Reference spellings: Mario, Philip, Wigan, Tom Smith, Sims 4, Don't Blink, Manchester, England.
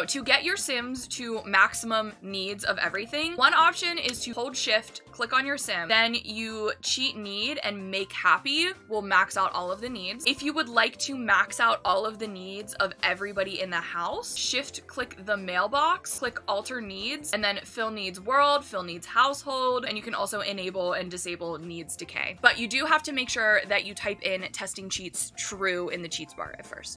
So to get your Sims to maximum needs of everything, one option is to hold shift, click on your Sim, then you cheat need and make happy will max out all of the needs. If you would like to max out all of the needs of everybody in the house, shift click the mailbox, click alter needs, and then fill needs world, fill needs household, and you can also enable and disable needs decay. But you do have to make sure that you type in testing cheats true in the cheats bar at first.